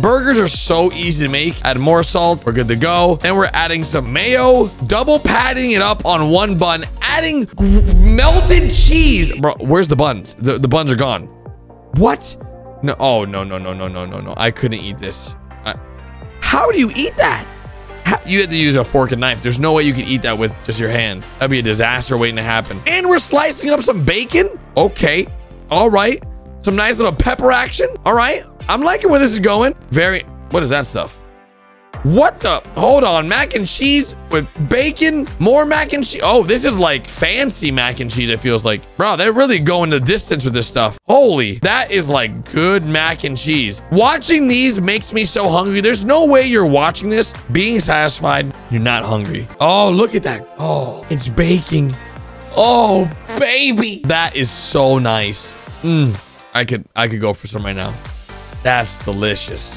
Burgers are so easy to make. Add more salt. We're good to go. Then we're adding some mayo, double patting it up on one bun, adding melted cheese. Bro, where's the buns? The buns are gone. What? No. Oh, no. I couldn't eat this. How do you eat that? You had to use a fork and knife. There's no way you can eat that with just your hands. That'd be a disaster waiting to happen. And we're slicing up some bacon. Okay. All right. Some nice little pepper action. All right. I'm liking where this is going. What is that stuff? What the? Hold on. Mac and cheese with bacon. More mac and cheese. Oh, this is like fancy mac and cheese, it feels like. Bro, they're really going the distance with this stuff. Holy, that is like good mac and cheese. Watching these makes me so hungry. There's no way you're watching this being satisfied. You're not hungry. Oh, look at that. Oh, it's baking. Oh, baby. That is so nice. I could go for some right now. That's delicious.